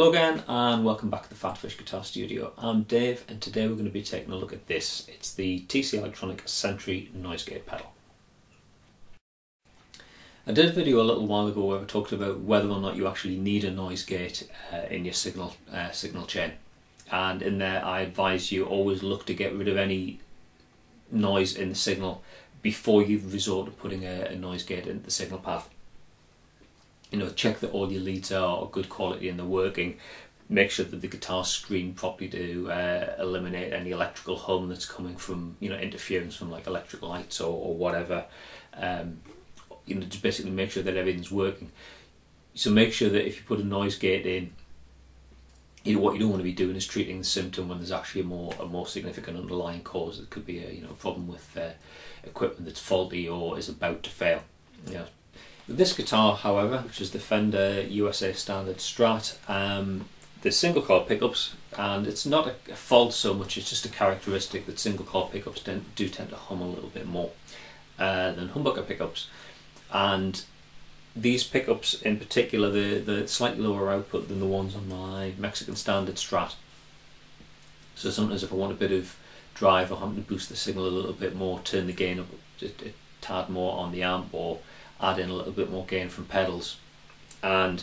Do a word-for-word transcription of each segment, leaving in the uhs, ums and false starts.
Hello again and welcome back to the PhatPhish Guitar Studio. I'm Dave and today we're going to be taking a look at this. It's the T C Electronic Sentry Noise Gate pedal. I did a video a little while ago where I talked about whether or not you actually need a noise gate uh, in your signal, uh, signal chain. And in there I advise you always look to get rid of any noise in the signal before you resort to putting a, a noise gate in the signal path. You know, check that all your leads are good quality and they're working. Make sure that the guitar's screened properly to uh, eliminate any electrical hum that's coming from, you know, interference from like electric lights or, or whatever. Um, you know, just basically make sure that everything's working. So make sure that if you put a noise gate in, you know, what you don't want to be doing is treating the symptom when there's actually a more a more significant underlying cause. It could be a you know problem with uh, equipment that's faulty or is about to fail. You know. This guitar, however, which is the Fender U S A Standard Strat, um, the single coil pickups, and it's not a, a fault so much, it's just a characteristic that single coil pickups tend, do tend to hum a little bit more uh, than humbucker pickups. And these pickups in particular, they're, they're slightly lower output than the ones on my Mexican Standard Strat. So sometimes if I want a bit of drive or I want to boost the signal a little bit more, turn the gain up a, a tad more on the amp, or add in a little bit more gain from pedals. And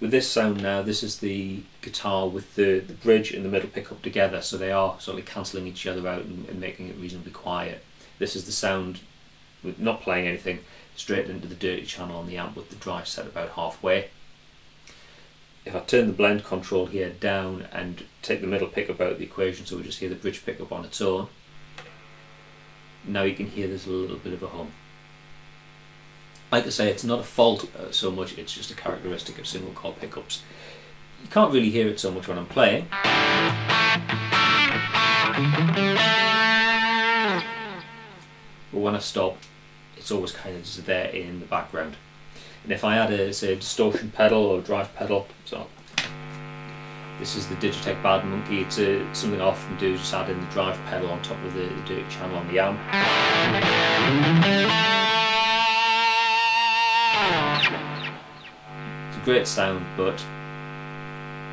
with this sound now, this is the guitar with the, the bridge and the middle pickup together, so they are sort of cancelling each other out and, and making it reasonably quiet. This is the sound with not playing anything, straight into the dirty channel on the amp with the drive set about halfway. If I turn the blend control here down and take the middle pickup out of the equation, so we just hear the bridge pickup on its own, now you can hear there's a little bit of a hum. Like I say, it's not a fault uh, so much, it's just a characteristic of single coil pickups. You can't really hear it so much when I'm playing. But when I stop, it's always kind of just there in the background. And if I add a, say, a distortion pedal or a drive pedal, so this is the Digitech Bad Monkey, it's a, something I often do, just add in the drive pedal on top of the, the dirty channel on the amp. Great sound, but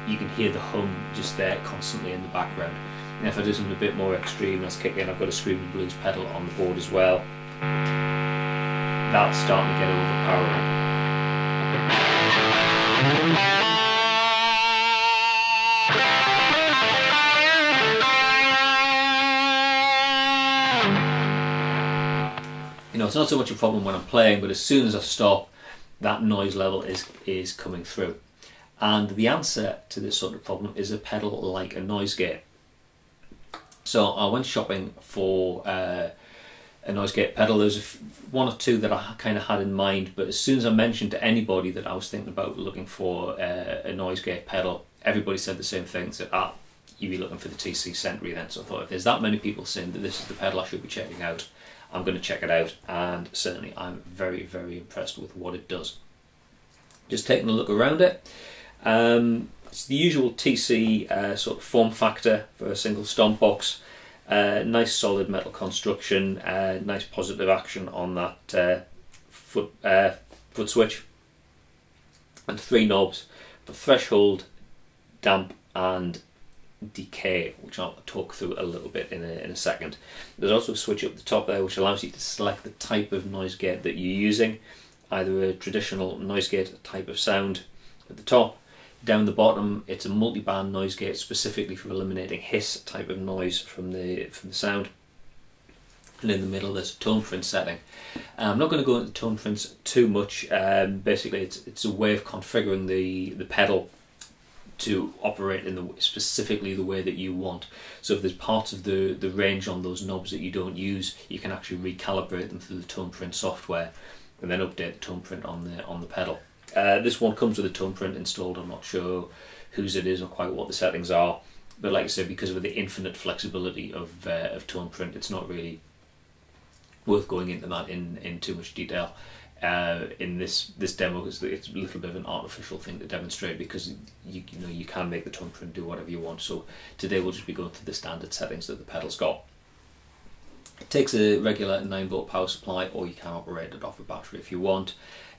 you can hear the hum just there constantly in the background. And if I do something a bit more extreme, let's kick in, I've got a Screaming Blues pedal on the board as well. That's starting to get overpowering. You know, it's not so much a problem when I'm playing, but as soon as I stop, that noise level is is coming through. And the answer to this sort of problem is a pedal like a noise gate. So I went shopping for uh, a noise gate pedal. There was a f one or two that I kind of had in mind, but as soon as I mentioned to anybody that I was thinking about looking for uh, a noise gate pedal, everybody said the same thing, said, ah, you'd be looking for the T C Sentry then. So I thought, if there's that many people saying that this is the pedal I should be checking out, I'm going to check it out, and certainly I'm very, very impressed with what it does. Just taking a look around it, um, it's the usual T C uh, sort of form factor for a single stomp box. Uh, nice solid metal construction, uh, nice positive action on that uh, foot, uh, foot switch, and three knobs for threshold, damp, and decay, which I'll talk through a little bit in a, in a second. There's also a switch up the top there which allows you to select the type of noise gate that you're using, either a traditional noise gate type of sound at the top. Down the bottom it's a multi-band noise gate specifically for eliminating hiss type of noise from the from the sound. And in the middle there's a TonePrint setting. I'm not going to go into TonePrints too much, um, basically it's, it's a way of configuring the, the pedal to operate in the specifically the way that you want. So if there's parts of the, the range on those knobs that you don't use, you can actually recalibrate them through the TonePrint software and then update the TonePrint on the on the pedal. Uh, this one comes with a TonePrint installed. I'm not sure whose it is or quite what the settings are, but like I said, because of the infinite flexibility of, uh, of TonePrint, it's not really worth going into that in, in too much detail. Uh, in this this demo, it's, it's a little bit of an artificial thing to demonstrate because you, you know you can make the TonePrint do whatever you want. So today we'll just be going through the standard settings that the pedal's got. It takes a regular nine volt power supply, or you can operate it off a battery if you want.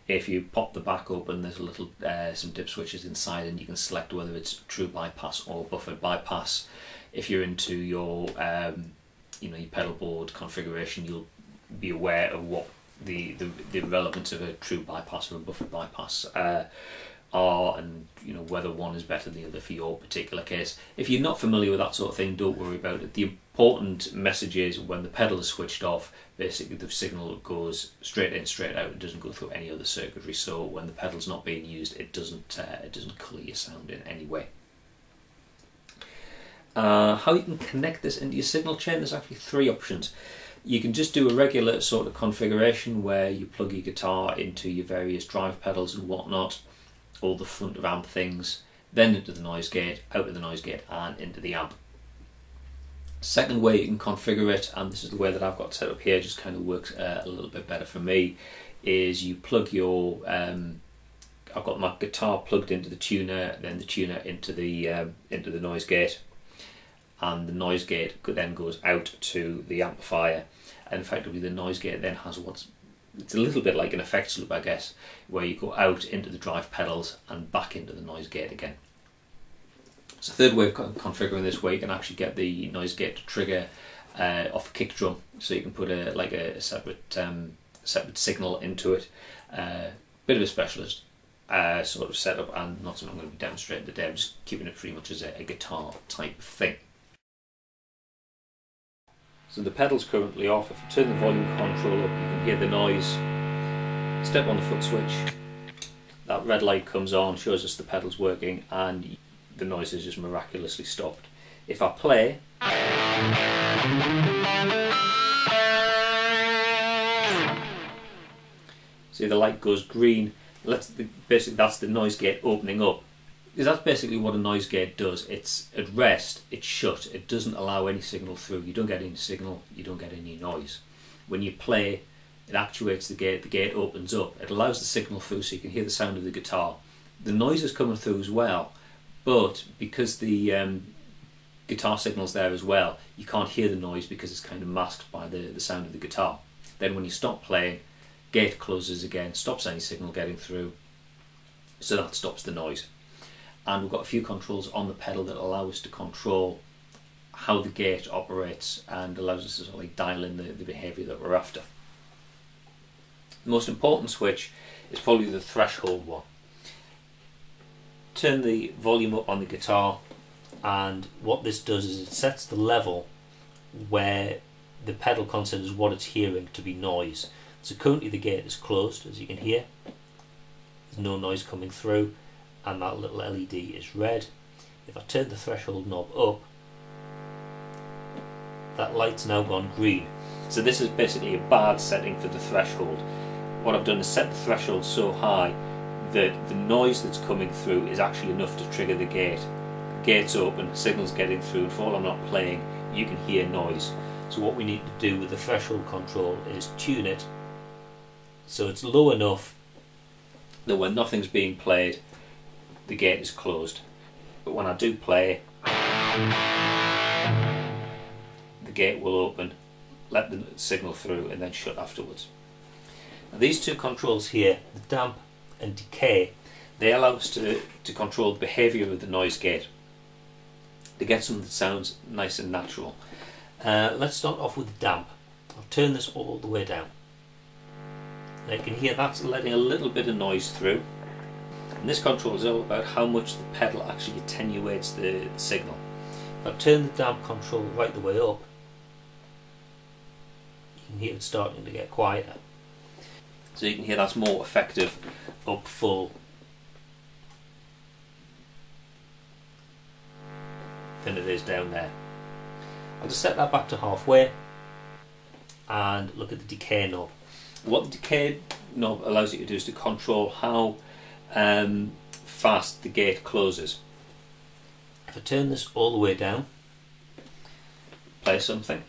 If you pop the back open, there's a little uh, some dip switches inside, and you can select whether it's true bypass or buffered bypass. If you're into your um, you know, your pedal board configuration, you'll be aware of what the the, the relevance of a true bypass or a buffered bypass uh, are, and you know whether one is better than the other for your particular case. If you're not familiar with that sort of thing, don't worry about it. The important message is when the pedal is switched off, basically the signal goes straight in, straight out. It doesn't go through any other circuitry. So when the pedal's not being used, it doesn't uh, it doesn't colour your sound in any way. Uh, how you can connect this into your signal chain? There's actually three options. You can just do a regular sort of configuration where you plug your guitar into your various drive pedals and whatnot, all the front of amp things, then into the noise gate, out of the noise gate and into the amp. Second way you can configure it, and this is the way that I've got set up here, just kind of works uh, a little bit better for me, is you plug your, um, I've got my guitar plugged into the tuner, then the tuner into the, um, into the noise gate, and the noise gate then goes out to the amplifier, and effectively the noise gate then has what's, it's a little bit like an effects loop, I guess, where you go out into the drive pedals and back into the noise gate again. So third way of configuring this way, you can actually get the noise gate to trigger uh, off a kick drum, so you can put a like a separate um, separate signal into it. Uh, bit of a specialist uh, sort of setup, and not something I'm going to be demonstrating today. I'm just keeping it pretty much as a, a guitar type thing. So the pedal's currently off. If I turn the volume control up, you can hear the noise. Step on the foot switch, that red light comes on, shows us the pedal's working, and the noise is just miraculously stopped. If I play, see the light goes green. Let's, basically that's the noise gate opening up. Because that's basically what a noise gate does. It's at rest, it's shut, it doesn't allow any signal through. You don't get any signal, you don't get any noise. When you play, it actuates the gate, the gate opens up, it allows the signal through so you can hear the sound of the guitar. The noise is coming through as well, but because the um, guitar signal's there as well, you can't hear the noise because it's kind of masked by the, the sound of the guitar. Then when you stop playing, gate closes again, stops any signal getting through, so that stops the noise. And we've got a few controls on the pedal that allow us to control how the gate operates and allows us to sort of like dial in the, the behaviour that we're after. The most important switch is probably the threshold one. Turn the volume up on the guitar, and what this does is it sets the level where the pedal considers what it's hearing to be noise. So currently the gate is closed, as you can hear, there's no noise coming through, and that little L E D is red. If I turn the threshold knob up, that light's now gone green. So this is basically a bad setting for the threshold. What I've done is set the threshold so high that the noise that's coming through is actually enough to trigger the gate. Gate's open, signal's getting through, and for all I'm not playing, you can hear noise. So what we need to do with the threshold control is tune it so it's low enough that when nothing's being played, the gate is closed, but when I do play, the gate will open, let the signal through, and then shut afterwards. Now these two controls here, the damp and decay, they allow us to, to control the behaviour of the noise gate, to get something that sounds nice and natural. Uh, let's start off with damp. I'll turn this all the way down. Now you can hear that's letting a little bit of noise through. And this control is all about how much the pedal actually attenuates the, the signal. If I turn the damp control right the way up, you can hear it starting to get quieter. So you can hear that's more effective up full than it is down there. I'll just set that back to halfway and look at the decay knob. What the decay knob allows you to do is to control how Um, fast the gate closes. If I turn this all the way down, play something,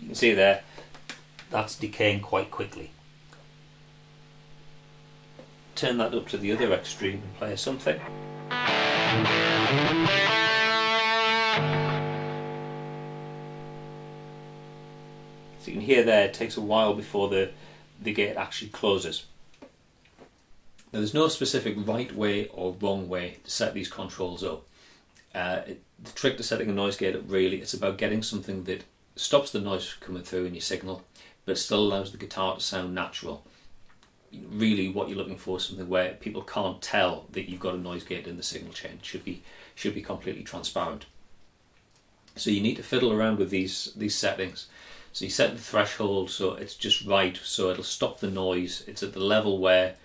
you can see there that's decaying quite quickly. Turn that up to the other extreme and play something. So you can hear there, it takes a while before the, the gate actually closes. Now there's no specific right way or wrong way to set these controls up. Uh, it, the trick to setting a noise gate up really, it's about getting something that stops the noise coming through in your signal, but still allows the guitar to sound natural. Really what you're looking for is something where people can't tell that you've got a noise gate in the signal chain. It should be, should be completely transparent. So you need to fiddle around with these, these settings. So you set the threshold so it's just right, so it'll stop the noise. It's at the level where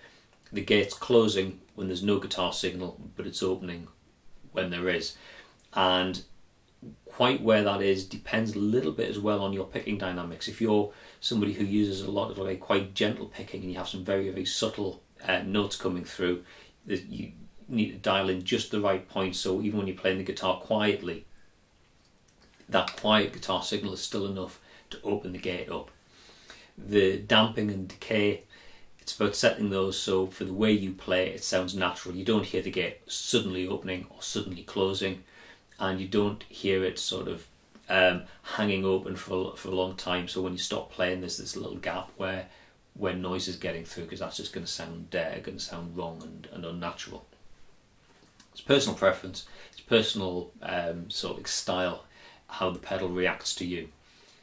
the gate's closing when there's no guitar signal, but it's opening when there is. And quite where that is depends a little bit as well on your picking dynamics. If you're somebody who uses a lot of like quite gentle picking and you have some very, very subtle uh, notes coming through, you need to dial in just the right point. So even when you're playing the guitar quietly, that quiet guitar signal is still enough to open the gate up. The damping and decay, it's about setting those so for the way you play it sounds natural. You don't hear the gate suddenly opening or suddenly closing, and you don't hear it sort of um, hanging open for, for a long time. So when you stop playing, there's this little gap where, where noise is getting through, because that's just going to sound uh, going to sound wrong and, and unnatural. It's personal preference. It's personal um, sort of style, how the pedal reacts to you.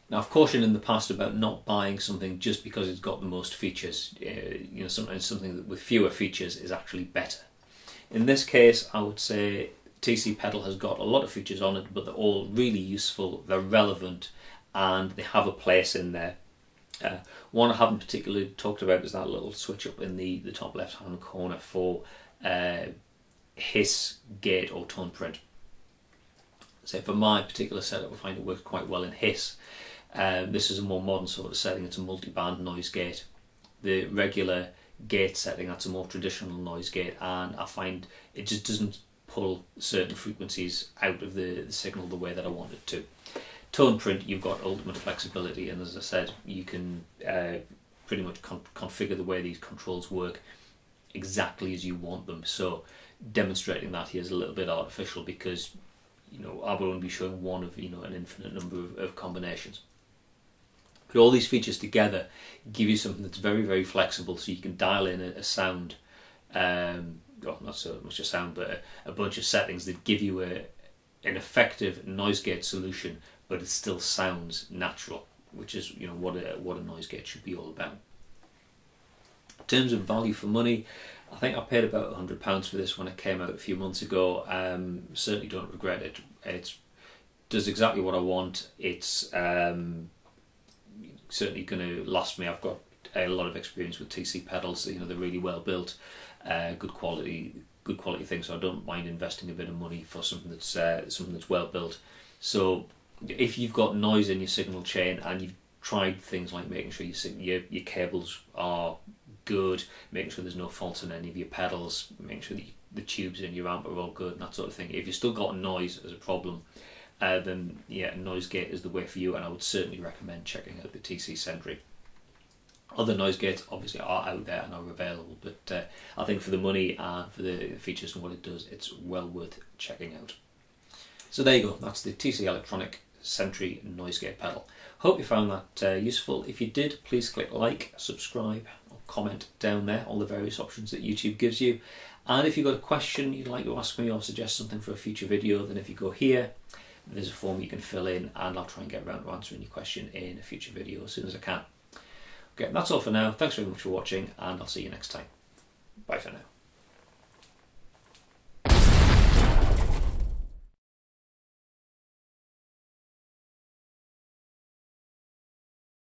Now, I've cautioned in the past about not buying something just because it's got the most features. Uh, you know, sometimes something that with fewer features is actually better. In this case, I would say T C pedal has got a lot of features on it, but they're all really useful, they're relevant, and they have a place in there. Uh, one I haven't particularly talked about is that little switch up in the, the top left hand corner for uh, hiss, gate or tone print. So for my particular setup, I find it works quite well in hiss. Um, this is a more modern sort of setting, it's a multi-band noise gate. The regular gate setting, that's a more traditional noise gate, and I find it just doesn't pull certain frequencies out of the, the signal the way that I want it to. Tone print, you've got ultimate flexibility, and as I said, you can uh, pretty much con configure the way these controls work exactly as you want them. So demonstrating that here is a little bit artificial, because you know I will only be showing one of you know an infinite number of, of combinations. But all these features together give you something that's very, very flexible, so you can dial in a, a sound, um, well, not so much a sound, but a, a bunch of settings that give you a, an effective noise gate solution, but it still sounds natural, which is you know what a, what a noise gate should be all about. In terms of value for money, I think I paid about a hundred pounds for this when it came out a few months ago. Um, certainly don't regret it. It does exactly what I want. It's um, certainly going to last me. I've got a lot of experience with T C pedals. You know, they're really well built, uh, good quality, good quality things. So I don't mind investing a bit of money for something that's uh, something that's well built. So if you've got noise in your signal chain and you've tried things like making sure your your, your cables are good, making sure there's no faults in any of your pedals, making sure that you, the tubes in your amp are all good and that sort of thing. If you've still got noise as a problem, uh, then yeah, noise gate is the way for you, and I would certainly recommend checking out the T C Sentry. Other noise gates obviously are out there and are available, but uh, I think for the money and for the features and what it does, it's well worth checking out. So there you go, that's the T C Electronic Sentry noise gate pedal. Hope you found that uh, useful. If you did, please click like, subscribe, comment down there, all the various options that YouTube gives you. And if you've got a question you'd like to ask me or suggest something for a future video, then if you go here, there's a form you can fill in, and I'll try and get around to answering your question in a future video as soon as I can. Okay, that's all for now. Thanks very much for watching, and I'll see you next time. Bye for now.